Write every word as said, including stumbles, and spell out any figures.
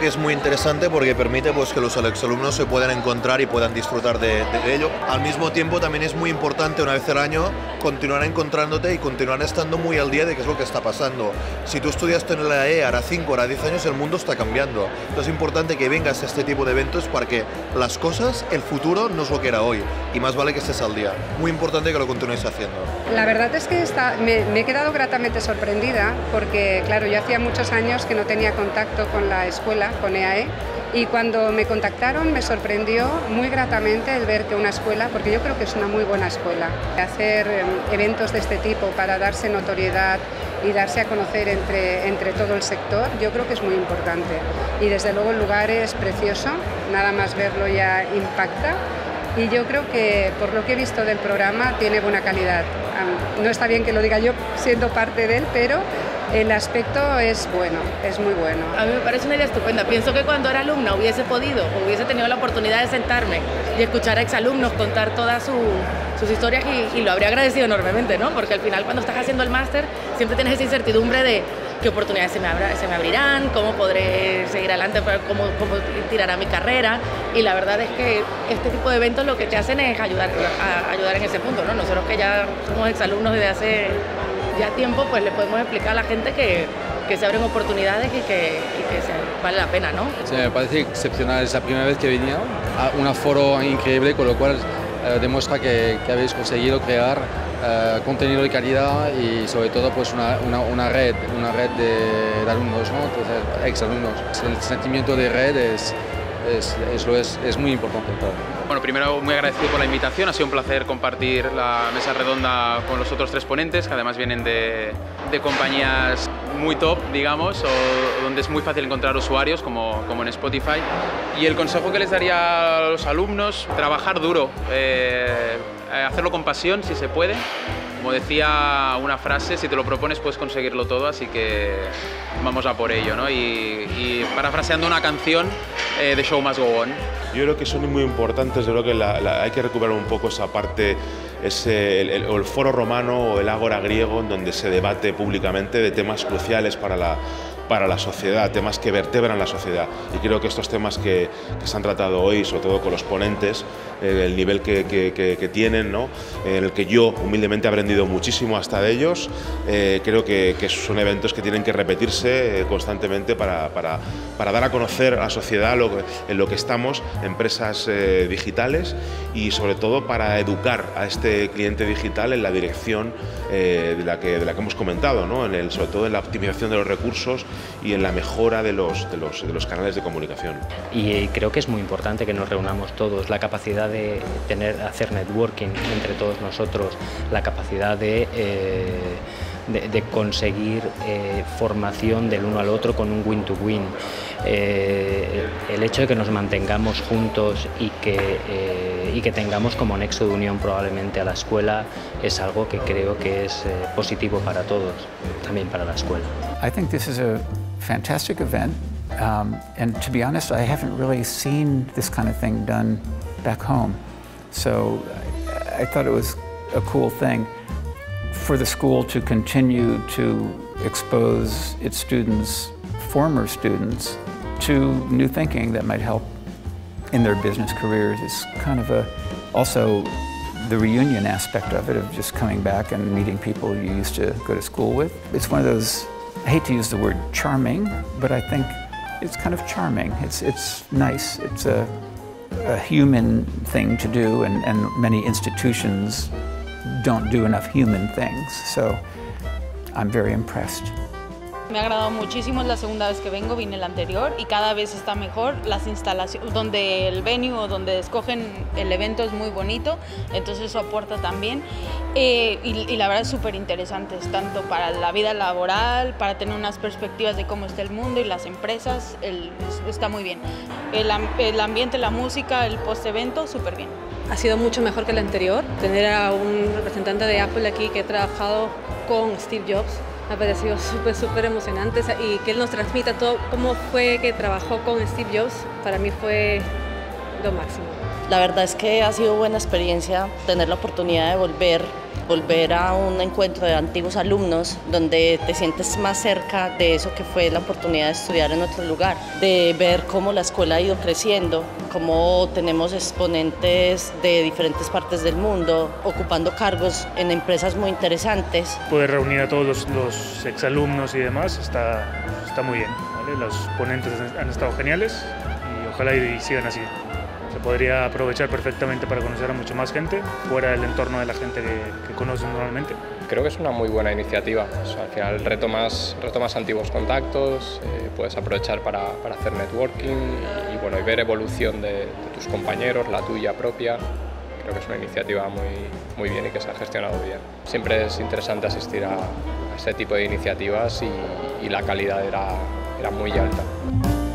creo que es muy interesante porque permite pues, que los exalumnos se puedan encontrar y puedan disfrutar de, de ello. Al mismo tiempo también es muy importante una vez al año continuar encontrándote y continuar estando muy al día de qué es lo que está pasando. Si tú estudiaste en la E ahora cinco, ahora diez años, el mundo está cambiando. Entonces es importante que vengas a este tipo de eventos para que las cosas, el futuro, no es lo que era hoy y más vale que estés al día. Muy importante que lo continuéis haciendo. La verdad es que está, me, me he quedado gratamente sorprendida porque, claro, yo hacía muchos años que no tenía contacto con la escuela, con E A E, y cuando me contactaron me sorprendió muy gratamente el ver que una escuela, porque yo creo que es una muy buena escuela, hacer eventos de este tipo para darse notoriedad y darse a conocer entre, entre todo el sector, yo creo que es muy importante. Y desde luego el lugar es precioso, nada más verlo ya impacta, y yo creo que por lo que he visto del programa tiene buena calidad. No está bien que lo diga yo siendo parte de él, pero el aspecto es bueno, es muy bueno. A mí me parece una idea estupenda. Pienso que cuando era alumna hubiese podido, hubiese tenido la oportunidad de sentarme y escuchar a exalumnos contar todas su, sus historias y, y lo habría agradecido enormemente, ¿no? Porque al final cuando estás haciendo el máster siempre tienes esa incertidumbre de qué oportunidades se me, abra, se me abrirán, cómo podré seguir adelante, cómo, cómo tirará mi carrera. Y la verdad es que este tipo de eventos lo que te hacen es ayudar, a, ayudar en ese punto, ¿no? Nosotros que ya somos exalumnos desde hace ya tiempo, pues le podemos explicar a la gente que, que se abren oportunidades y que, y que se, vale la pena, ¿no? Sí, me parece excepcional, es la primera vez que venía, un aforo increíble, con lo cual eh, demuestra que, que habéis conseguido crear eh, contenido de calidad y sobre todo pues una, una, una red, una red de, de alumnos, ¿no? Entonces, ex alumnos. El sentimiento de red es... Es, es, es, es muy importante. Bueno, primero muy agradecido por la invitación, ha sido un placer compartir la mesa redonda con los otros tres ponentes, que además vienen de, de compañías muy top, digamos, o donde es muy fácil encontrar usuarios, como, como en Spotify. Y el consejo que les daría a los alumnos, trabajar duro, eh, hacerlo con pasión si se puede. Como decía una frase, si te lo propones puedes conseguirlo todo, así que vamos a por ello, ¿no? Y, y parafraseando una canción, eh, The Show Must Go On. Yo creo que son muy importantes, yo creo que la, la, hay que recuperar un poco esa parte, ese, el, el, el foro romano o el ágora griego, en donde se debate públicamente de temas cruciales para la, para la sociedad, temas que vertebran la sociedad. Y creo que estos temas que, que se han tratado hoy, sobre todo con los ponentes, el nivel que, que, que, que tienen, ¿no? En el que yo humildemente he aprendido muchísimo hasta de ellos, eh, creo que, que son eventos que tienen que repetirse eh, constantemente para, para, para dar a conocer a la sociedad lo, en lo que estamos, empresas eh, digitales, y sobre todo para educar a este cliente digital en la dirección eh, de, la que, de la que hemos comentado, ¿no? En el, sobre todo en la optimización de los recursos y en la mejora de los, de los, de los canales de comunicación. Y eh, creo que es muy importante que nos reunamos todos, la capacidad de de tener, hacer networking entre todos nosotros, la capacidad de, eh, de, de conseguir eh, formación del uno al otro con un win-to-win. Eh, el hecho de que nos mantengamos juntos y que, eh, y que tengamos como nexo de unión probablemente a la escuela es algo que creo que es eh, positivo para todos, también para la escuela. I think this is a fantastic event, um, and to be honest, I haven't really seen this kind of thing done back home. So I, I thought it was a cool thing for the school to continue to expose its students, former students, to new thinking that might help in their business careers. It's kind of a, also the reunion aspect of it, of just coming back and meeting people you used to go to school with. It's one of those, I hate to use the word charming, but I think it's kind of charming. It's, it's nice, it's a, a human thing to do, and, and many institutions don't do enough human things, so I'm very impressed. Me ha agradado muchísimo, es la segunda vez que vengo, vine la anterior y cada vez está mejor. Las instalaciones, donde el venue o donde escogen el evento es muy bonito, entonces eso aporta también. Eh, y, y la verdad es súper interesante, tanto para la vida laboral, para tener unas perspectivas de cómo está el mundo y las empresas, el, está muy bien. El, el ambiente, la música, el post-evento, súper bien. Ha sido mucho mejor que el anterior. Tener a un representante de Apple aquí que ha trabajado con Steve Jobs, me ha parecido súper, súper emocionante, y que él nos transmita todo cómo fue que trabajó con Steve Jobs, para mí fue lo máximo. La verdad es que ha sido buena experiencia tener la oportunidad de volver volver a un encuentro de antiguos alumnos donde te sientes más cerca de eso que fue la oportunidad de estudiar en otro lugar, de ver cómo la escuela ha ido creciendo, cómo tenemos exponentes de diferentes partes del mundo ocupando cargos en empresas muy interesantes. Poder reunir a todos los, los exalumnos y demás está, está muy bien, ¿vale? Los ponentes han estado geniales y ojalá y sigan así. Se podría aprovechar perfectamente para conocer a mucha más gente, fuera del entorno de la gente que, que conoces normalmente. Creo que es una muy buena iniciativa. O sea, al final retomas, retomas antiguos contactos, eh, puedes aprovechar para, para hacer networking y, y, bueno, y ver evolución de, de tus compañeros, la tuya propia. Creo que es una iniciativa muy, muy bien y que se ha gestionado bien. Siempre es interesante asistir a, a este tipo de iniciativas y, y la calidad era, era muy alta.